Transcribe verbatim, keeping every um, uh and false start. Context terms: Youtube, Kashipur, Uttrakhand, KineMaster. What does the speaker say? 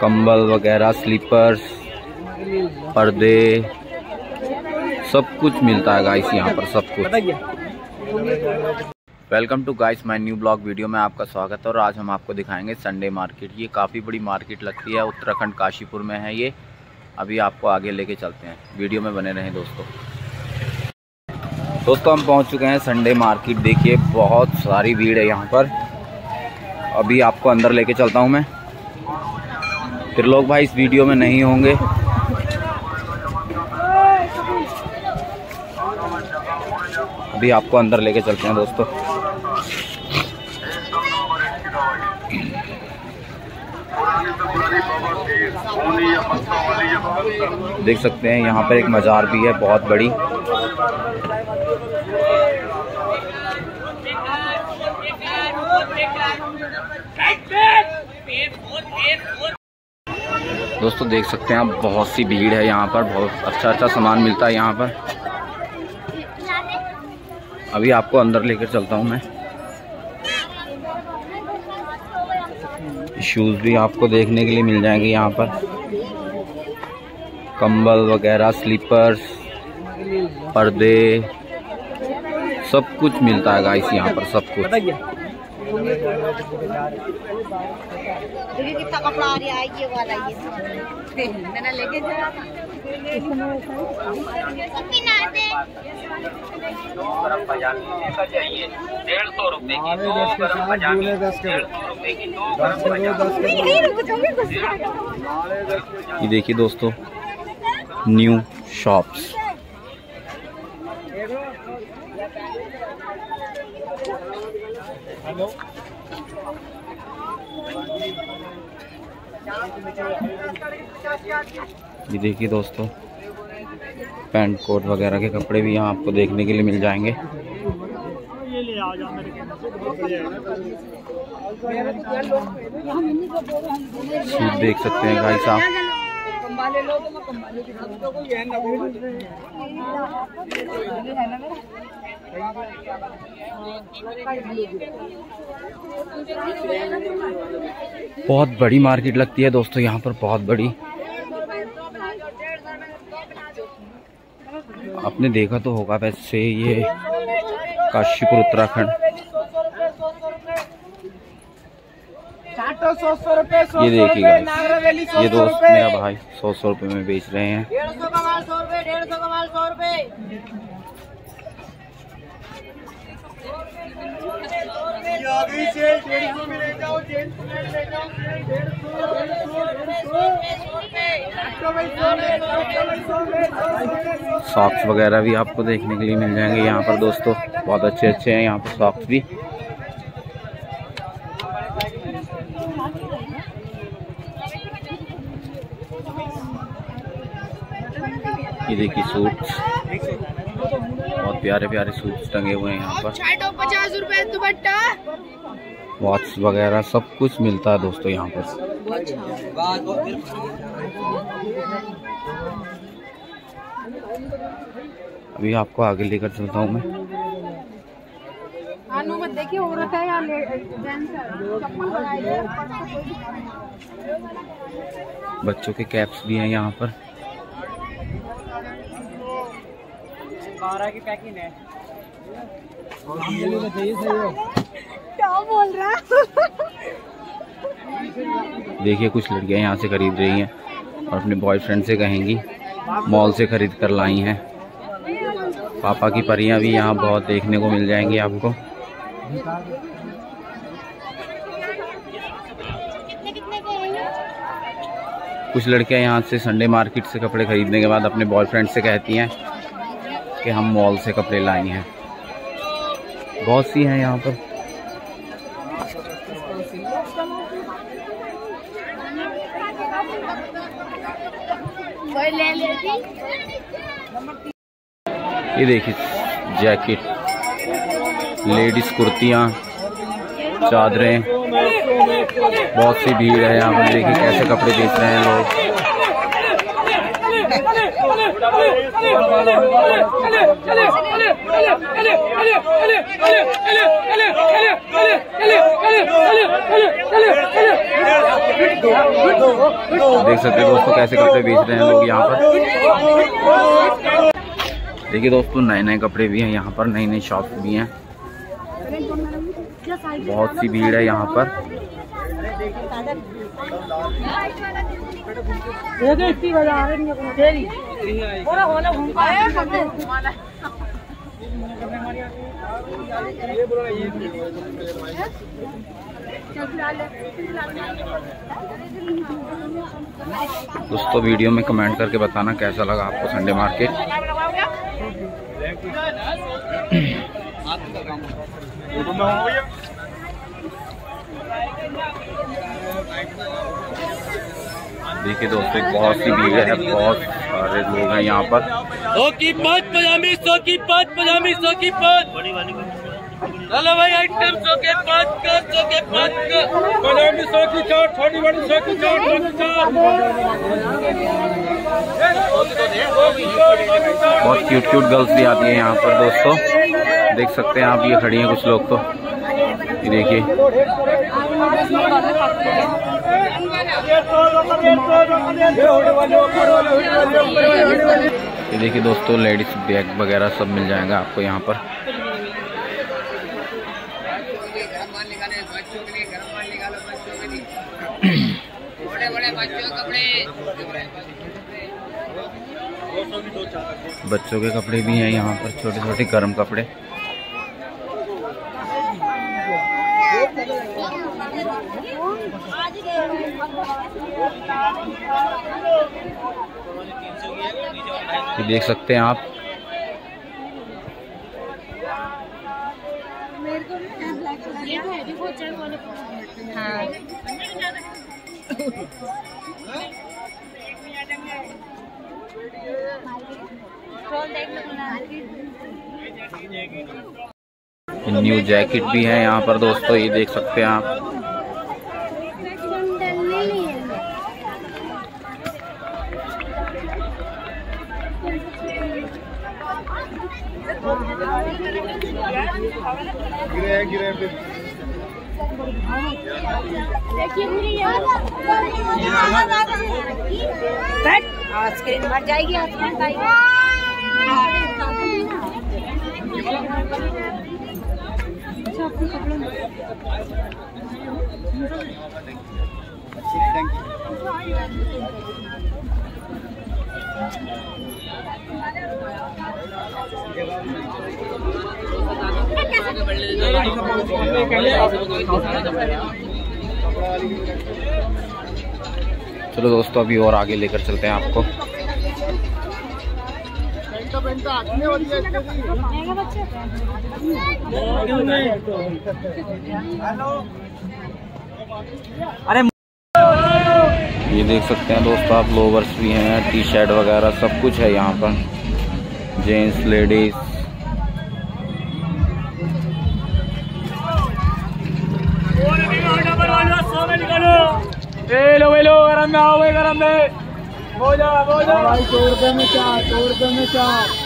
कंबल वगैरह, स्लीपर्स, पर्दे, सब कुछ मिलता है गाइस यहाँ पर, सब कुछ। Welcome to guys my new blog video में आपका स्वागत है। और आज हम आपको दिखाएंगे संडे मार्केट। ये काफ़ी बड़ी मार्केट लगती है, उत्तराखंड काशीपुर में है ये। अभी आपको आगे लेके चलते हैं, वीडियो में बने रहें दोस्तों। दोस्तों हम पहुंच चुके हैं संडे मार्केट। देखिए बहुत सारी भीड़ है यहाँ पर। अभी आपको अंदर लेके चलता हूँ मैं, फिर लोग भाई इस वीडियो में नहीं होंगे। अभी आपको अंदर लेके चलते हैं दोस्तों। देख सकते हैं यहाँ पर एक मज़ार भी है बहुत बड़ी। दोस्तों देख सकते हैं आप, बहुत सी भीड़ है यहाँ पर। बहुत अच्छा अच्छा सामान मिलता है यहाँ पर। अभी आपको अंदर लेकर चलता हूँ मैं। शूज़ भी आपको देखने के लिए मिल जाएंगे यहाँ पर, कंबल वगैरह, स्लीपर्स, पर्दे, सब कुछ मिलता है गाइस यहाँ पर, सब कुछ। कितना कपड़ा आ रहा है ये वाला, ये मैंने लेके जाया था। ये देखिए दोस्तों, न्यू शॉप्स। ये देखिए दोस्तों, पैंट कोट वगैरह के कपड़े भी यहाँ आपको देखने के लिए मिल जाएंगे। सूट देख सकते हैं भाई साहब। बहुत बड़ी मार्केट लगती है दोस्तों यहाँ पर, बहुत बड़ी। आपने देखा तो होगा वैसे, ये काशीपुर उत्तराखंड। ये देखिए गाइस, ये दोस्त मेरा भाई सौ सौ रुपये में बेच रहे हैं। सॉक्स वगैरह भी आपको देखने के लिए मिल जाएंगे यहाँ पर दोस्तों, बहुत अच्छे अच्छे हैं यहाँ पर सॉक्स भी। ये देखिए सूट्स, बहुत प्यारे प्यारे सूट्स टंगे हुए हैं यहाँ पर। पचास रुपए दुपट्टा, वॉच वगैरह सब कुछ मिलता है दोस्तों यहाँ पर। अभी आपको आगे लेकर चलता हूँ मैं। देखिए हो रखा है यार, बच्चों के कैप्स भी हैं यहाँ पर। बारह की पैकिंग है। क्या बोल रहा है? देखिए कुछ लड़कियां यहाँ से खरीद रही हैं और अपने बॉयफ्रेंड से कहेंगी मॉल से खरीद कर लाई हैं। पापा की परियां भी यहाँ बहुत देखने को मिल जाएंगी आपको। कुछ लड़कियां यहाँ से संडे मार्केट से कपड़े खरीदने के बाद अपने बॉयफ्रेंड से कहती हैं कि हम मॉल से कपड़े लाई हैं। बहुत सी हैं यहाँ पर। ये देखिए जैकेट, लेडीज कुर्तियाँ, चादरें, बहुत सी भीड़ है यहाँ पर। देखिए कैसे कपड़े बेच रहे हैं लोग। देख सकते हैं दोस्तों कैसे कपड़े बेच रहे हैं लोग यहाँ पर। देखिए दोस्तों नए नए कपड़े भी हैं यहाँ पर, नई नई शॉप भी हैं, बहुत सी भीड़ है यहाँ पर। दोस्तों वीडियो में कमेंट करके बताना कैसा लगा आपको संडे मार्केट। देखिए दोस्तों बहुत सी भीड़ है, बहुत सारे लोग हैं यहाँ पर। सौ की पाँच पजामी, सौ की पाँच पजामी, सौ की पाँच। चलो भाई आइटम सौ के पाँच का, सौ के पाँच का। पजामी सौ की चार, छोटी बड़ी सौ की चार, सौ की चार। बहुत क्यूट क्यूट गर्ल्स भी आती है यहाँ पर दोस्तों। देख सकते हैं आप, ये खड़ी हैं कुछ लोग तो देखिए। ये देखिए दोस्तों लेडीज बैग वगैरह सब मिल जाएगा आपको यहाँ पर। बच्चों के कपड़े भी हैं यहाँ पर, छोटे छोटे गर्म कपड़े। ये देख सकते हैं आप, न्यू जैकेट भी है यहाँ पर दोस्तों। ये देख सकते हैं आप, आइसक्रीम मर जाएगी। चलो दोस्तों अभी और आगे लेकर चलते हैं आपको। अरे ये देख सकते हैं दोस्तों आप, लोवर्स भी हैं, टी शर्ट वगैरह सब कुछ है यहाँ पर, जेंट्स लेडीज। हेलो हेलो गरम में आओ, गरम में हो जा हो जा। सौ रुपये में चार, सौ रुपये में चार।